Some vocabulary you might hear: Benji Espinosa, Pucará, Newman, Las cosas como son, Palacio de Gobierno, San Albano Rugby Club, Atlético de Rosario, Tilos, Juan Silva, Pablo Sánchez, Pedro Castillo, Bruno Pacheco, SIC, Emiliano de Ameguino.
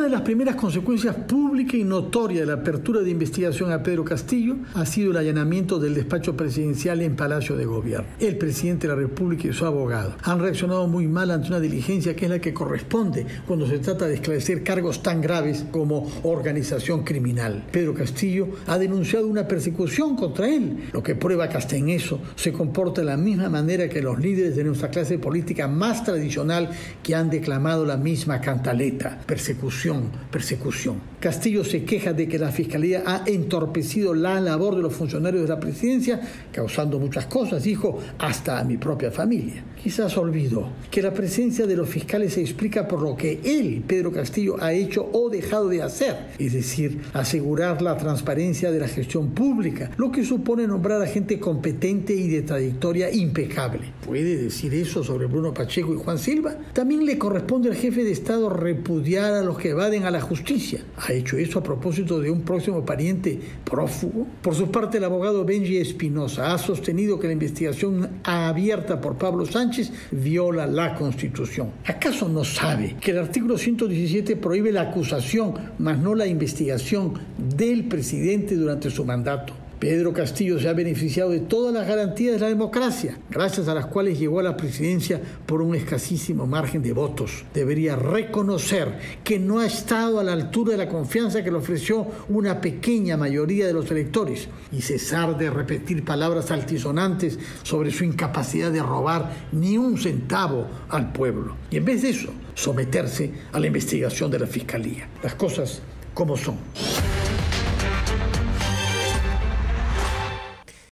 Una de las primeras consecuencias pública y notoria de la apertura de investigación a Pedro Castillo ha sido el allanamiento del despacho presidencial en Palacio de Gobierno. El presidente de la República y su abogado han reaccionado muy mal ante una diligencia que es la que corresponde cuando se trata de esclarecer cargos tan graves como organización criminal. Pedro Castillo ha denunciado una persecución contra él, lo que prueba que hasta en eso se comporta de la misma manera que los líderes de nuestra clase política más tradicional que han declamado la misma cantaleta: persecución. Castillo se queja de que la Fiscalía ha entorpecido la labor de los funcionarios de la presidencia, causando muchas cosas, dijo, hasta a mi propia familia. Quizás olvidó que la presencia de los fiscales se explica por lo que él, Pedro Castillo, ha hecho o dejado de hacer, es decir, asegurar la transparencia de la gestión pública, lo que supone nombrar a gente competente y de trayectoria impecable. ¿Puede decir eso sobre Bruno Pacheco y Juan Silva? También le corresponde al jefe de Estado repudiar a los que evaden a la justicia. ¿Ha hecho eso a propósito de un próximo pariente prófugo? Por su parte, el abogado Benji Espinosa ha sostenido que la investigación abierta por Pablo Sánchez viola la Constitución. ¿Acaso no sabe que el artículo 117 prohíbe la acusación, mas no la investigación, del presidente durante su mandato? Pedro Castillo se ha beneficiado de todas las garantías de la democracia, gracias a las cuales llegó a la presidencia por un escasísimo margen de votos. Debería reconocer que no ha estado a la altura de la confianza que le ofreció una pequeña mayoría de los electores y cesar de repetir palabras altisonantes sobre su incapacidad de robar ni un centavo al pueblo. Y en vez de eso, someterse a la investigación de la Fiscalía. Las cosas como son.